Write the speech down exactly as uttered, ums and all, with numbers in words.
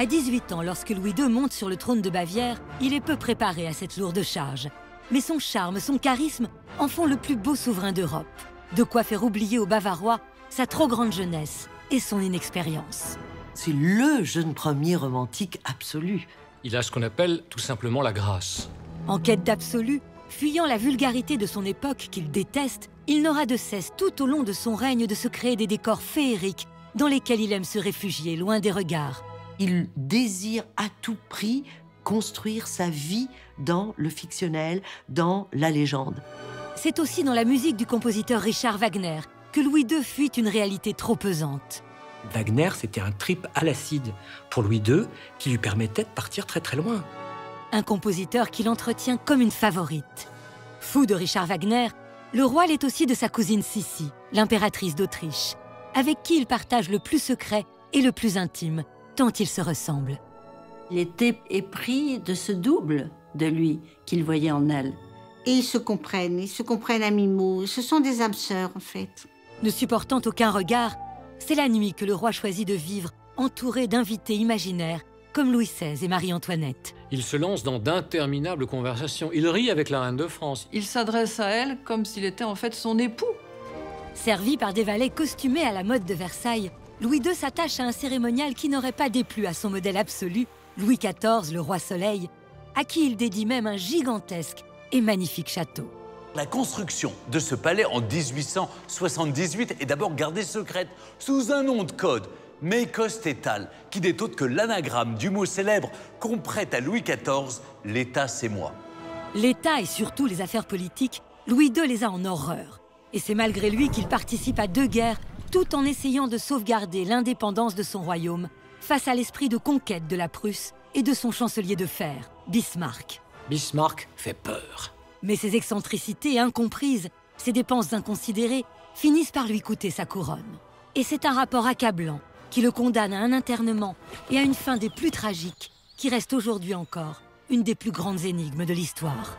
À dix-huit ans, lorsque Louis deux monte sur le trône de Bavière, il est peu préparé à cette lourde charge. Mais son charme, son charisme en font le plus beau souverain d'Europe. De quoi faire oublier aux Bavarois sa trop grande jeunesse et son inexpérience. C'est le jeune premier romantique absolu. Il a ce qu'on appelle tout simplement la grâce. En quête d'absolu, fuyant la vulgarité de son époque qu'il déteste, il n'aura de cesse tout au long de son règne de se créer des décors féeriques dans lesquels il aime se réfugier, loin des regards. Il désire à tout prix construire sa vie dans le fictionnel, dans la légende. C'est aussi dans la musique du compositeur Richard Wagner que Louis deux fuit une réalité trop pesante. Wagner, c'était un trip à l'acide pour Louis deux qui lui permettait de partir très très loin. Un compositeur qu'il entretient comme une favorite. Fou de Richard Wagner, le roi l'est aussi de sa cousine Sissi, l'impératrice d'Autriche, avec qui il partage le plus secret et le plus intime, tant ils se ressemblent. Il était épris de ce double de lui qu'il voyait en elle. Et ils se comprennent, ils se comprennent à mi-mot. Ce sont des âmes sœurs, en fait. Ne supportant aucun regard, c'est la nuit que le roi choisit de vivre, entouré d'invités imaginaires, comme Louis seize et Marie-Antoinette. Il se lance dans d'interminables conversations. Il rit avec la reine de France. Il s'adresse à elle comme s'il était en fait son époux. Servi par des valets costumés à la mode de Versailles, Louis deux s'attache à un cérémonial qui n'aurait pas déplu à son modèle absolu, Louis quatorze, le roi soleil, à qui il dédie même un gigantesque et magnifique château. La construction de ce palais en mille huit cent soixante-dix-huit est d'abord gardée secrète sous un nom de code, Meicostetal, qui n'est autre que l'anagramme du mot célèbre qu'on prête à Louis quatorze, l'État c'est moi. L'État et surtout les affaires politiques, Louis deux les a en horreur. Et c'est malgré lui qu'il participe à deux guerres, tout en essayant de sauvegarder l'indépendance de son royaume face à l'esprit de conquête de la Prusse et de son chancelier de fer, Bismarck. Bismarck fait peur. Mais ses excentricités incomprises, ses dépenses inconsidérées, finissent par lui coûter sa couronne. Et c'est un rapport accablant qui le condamne à un internement et à une fin des plus tragiques, qui reste aujourd'hui encore une des plus grandes énigmes de l'histoire.